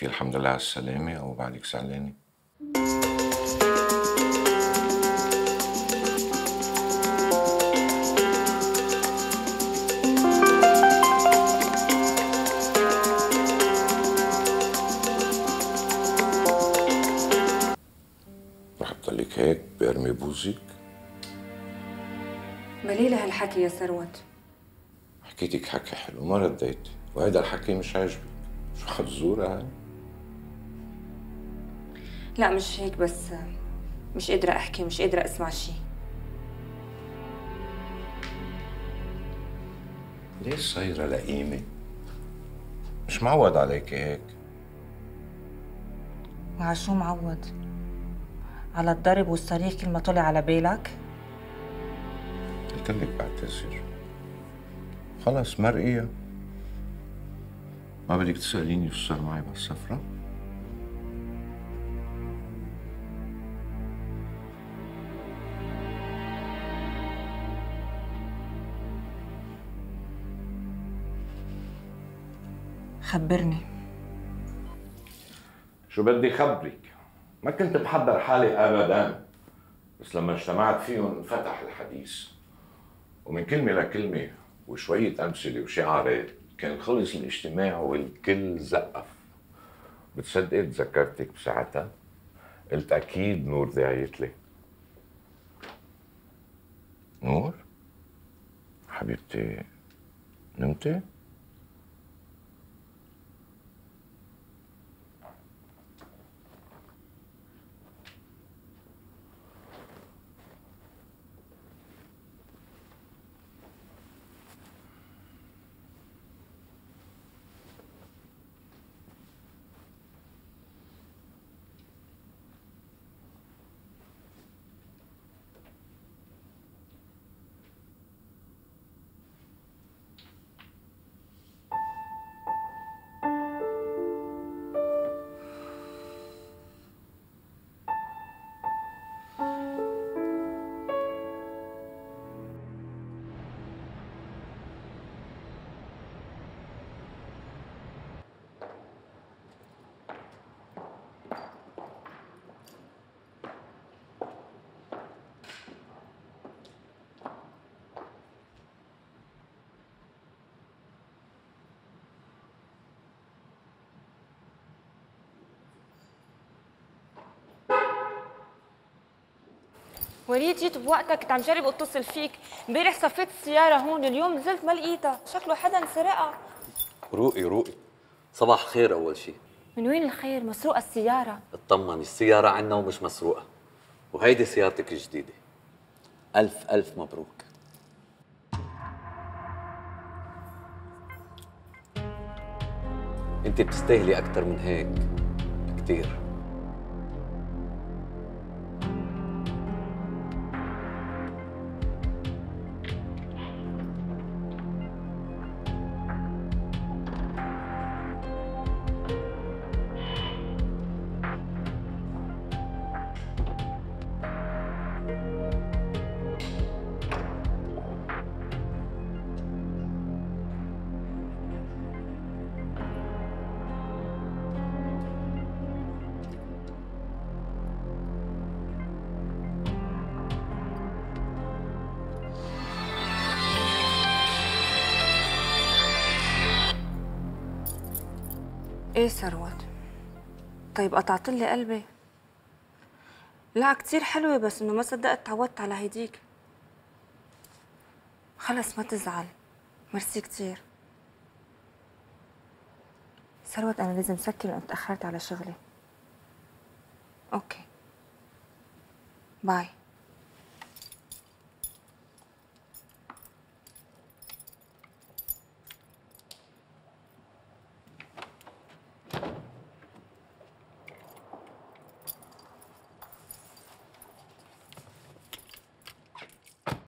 في الحمد لله على السلامة أو بعدك زعلانة؟ رح تضلك هيك بأرمي بوزك؟ مليلة هالحكي يا ثروت. حكيتك حكي حلو ما رديتي، وهيدا الحكي مش عاجبك، شو حتزورها هاي؟ لا مش هيك، بس مش قادرة أحكي، مش قادرة أسمع شي. ليش صايرة لئيمة؟ مش معود عليكي هيك. مع شو معود؟ على الضرب والصريخ كل ما طلع على بالك؟ قلت لك بعتذر. خلص مرقية. ما بدك تسأليني شو صار معي بهالسفرة؟ خبرني. شو بدي خبرك؟ ما كنت محضر حالي أبداً، بس لما اجتمعت فيهم انفتح الحديث، ومن كلمة لكلمة وشوية أمثلة وشعارات كان خلص الاجتماع والكل زقف. بتصدقي تذكرتك بساعتها؟ قلت أكيد نور دعيت لي. نور؟ حبيبتي نمتي؟ وليد جيت بوقتها، كنت عم جرب اتصل فيك، امبارح صفيت السيارة هون، اليوم نزلت ما لقيتها، شكله حدا سرقها. روقي، صباح خير أول شيء. من وين الخير؟ مسروقة السيارة. اطمني، السيارة عنا ومش مسروقة، وهيدي سيارتك الجديدة. ألف ألف مبروك. أنت بتستاهلي أكثر من هيك بكثير. ايه ثروت، طيب قطعت لي قلبي. لا كتير حلوه، بس انه ما صدقت تعودت على هيديك. خلص ما تزعل، ميرسي كتير. ثروت انا لازم سكر لانه تاخرت على شغلي. اوكي باي.